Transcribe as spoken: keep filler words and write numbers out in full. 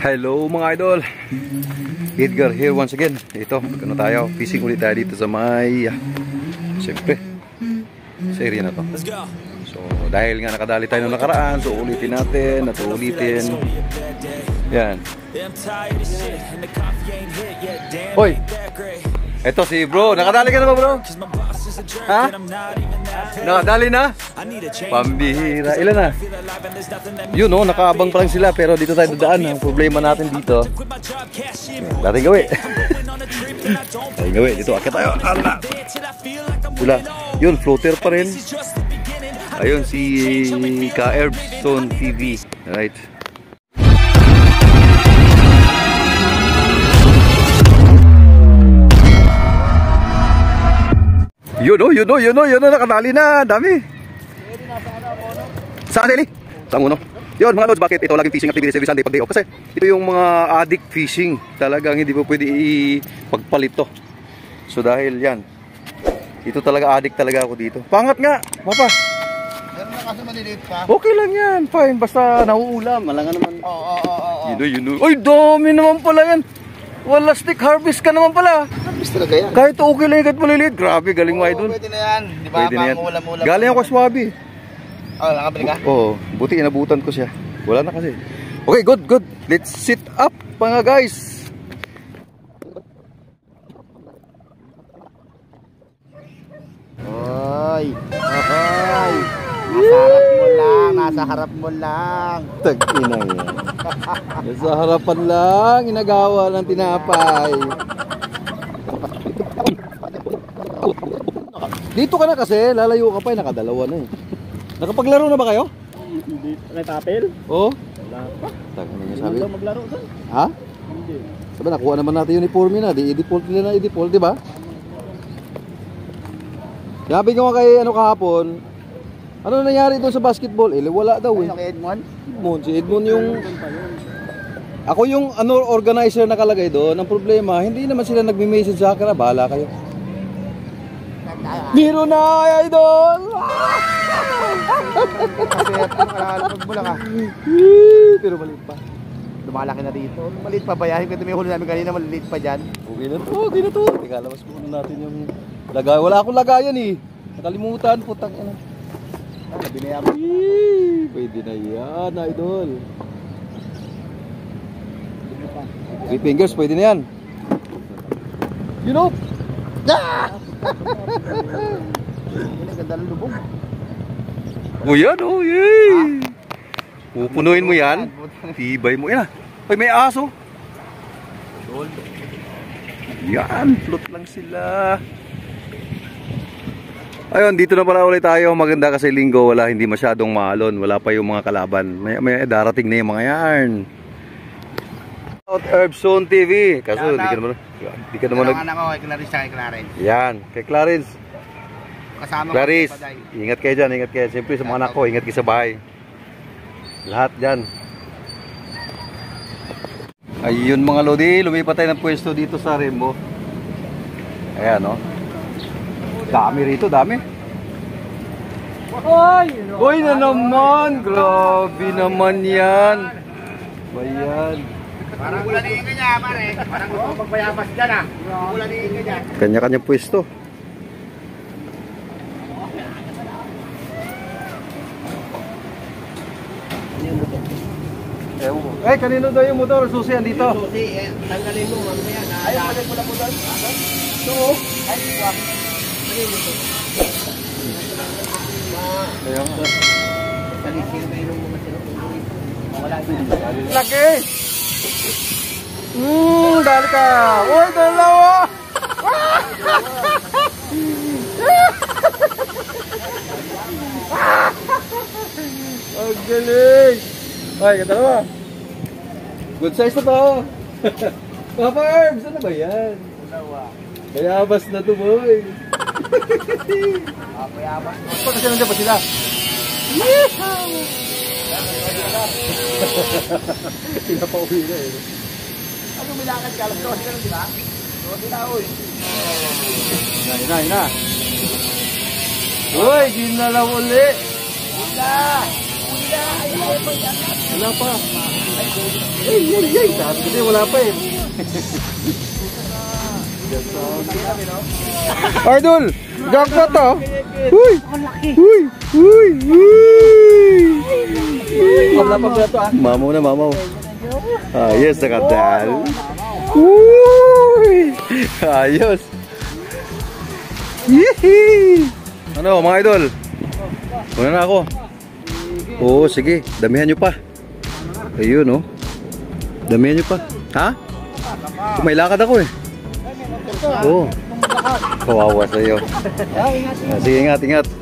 Hello mga idol, Edgar here once again. Ito, ano tayo, fishing ulit tayo dito sa may, siyempre, sa area na to. So dahil nga nakadali tayo nung nakaraan, so ulitin natin at ulitin. Yan. Hoy, eto si bro, nakadali ka na ba bro? Ha? Nakadali na? Pambihira, ilan na? Yun no, nakaabang pa lang sila. Pero dito tayo dadaan. Ang problema natin dito, dating gawin. Dating gawin, dito akit tayo. Ala. Wala, yun, floater pa rin. Ayun, si Ka Herb Zone T V. Alright. Yun o, yun o, yun o, yun o, nakadali na, dami. Saan dali? Saan uno? Yun mga lods, bakit ito laging fishing activity every Sunday pag day off? Kasi ito yung mga addict fishing. Talagang hindi po pwede ipagpalit to. So dahil yan, ito talaga addict talaga ako dito. Pangat nga, papa. Meron na kasi maliliit pa. Okay lang yan, fine, basta nauulam. Malanga naman. Oo, oo, oo. Yun o, yun o. Ay, dami naman pala yan. Wala, stick harvest ka naman pala. Harvest talaga yan. Kahit okay lang, kahit maliliit. Grabe, galing mo idol. Pwede na yan. Di ba, pangulam-ulam. Galing ako swabi. Oh, nakabili ka? Oo, buti inabutan ko siya. Wala na kasi. Okay, good, good. Let's sit up, mga guys. Hoy, hoy. Nasa harap mo lang, nasa harap mo lang. Tag-ina yan. Sa harapan lang, inagawa ng tinapay. Dito ka na kasi, lalayo ka pa eh, nakadalawa na eh. Nakapaglaro na ba kayo? Hindi, nakatapel? Oo. Wala pa. Taka na niya sabi. Hindi maglaro saan? Ha? Hindi. Sabi, nakuha naman natin yung uniforme na, di i-default nila na i-default, di ba? Sabi ko nga kay ano kahapon, ano nangyari doon sa basketball? Eh, wala daw eh. Ano kay Edmond? Edmond, si Edmond yung... Ako yung ano organizer na kalagay doon. Ang problema, hindi naman sila nagme-message sa akin. Bahala kayo. Biro na, idol! Kasi pag mula ka. Pero maliit pa. Lumalaki na dito. Maliit pa ba yan? Kasi may huli namin kanina, maliit pa dyan. Okay na to, okay na to. Tingala, mas puno natin yung lagay. Wala akong lagayan eh. Nakalimutan, putang ina. Eee, pwede na yan, idol. Three fingers, pwede na yan. You know? Ah! Ganda ng lubog. O yan, o, yay! Pupunuin mo yan. Tibay mo yan. Ay, may aso. Yan, float lang sila. Ayun, dito na pala ulit tayo. Maganda kasi linggo, wala, hindi masyadong maalon. Wala pa yung mga kalaban. May, may darating na yung mga yarn. Herb Zone T V. Kaso, di ka naman. Di ka naman. Kailangan ako kay Clarice at kay Clarice. Yan, kay Clarice. Kasama ko. Clarice, ingat kayo dyan, ingat kayo. Siyempre sa mga anak ko, ingat kayo sa bahay. Lahat dyan. Ayun mga lodi, lumipat tayo ng pwesto dito sa Rembo. Ayan, no? Dami rito, dami. Uy na naman, grabe naman yan. Bayan. Parang ulan yung kanya, pare. Parang gusto pagpayabas dyan ah. Ulan yung kanya. Kanya-kanya pwesto. Eh, kanino daw yung motor? Susi, andito. Susi, eh, tanggalin mo. Ayaw, pwede mo lang mo doon. Suo. Ay, suwa. Laki. Hmm, dali ka. Uy, dalawa. Ang galing. Ay, dalawa. Good size na to. Papa Herbs, ano ba yan? Dalawa. Kaya abas na to, boy. Papayabas. Pag kasi nandiyan pa sila. Yeehaw! Sila pa uwi na eh. Pag umilakad ka, alam ko sila nun, di ba? Doon sila, uy. Yun na, yun na. Uy, ginalaw ulit. Yun na! Kenapa? Eh, iya, iya, saat gede mau ngapain? Idol, jackpot to. Hui, hui, hui, hui. Mau na, mau. Ayos na katal. Hui, ayos. Hihi. Ano, mga idol? Una na ako. Oo, sige, damihan nyo pa. Ayun, no? Damihan nyo pa. Ha? May lakad ako eh. Oo. Kawawa sa'yo. Sige, ingat, ingat.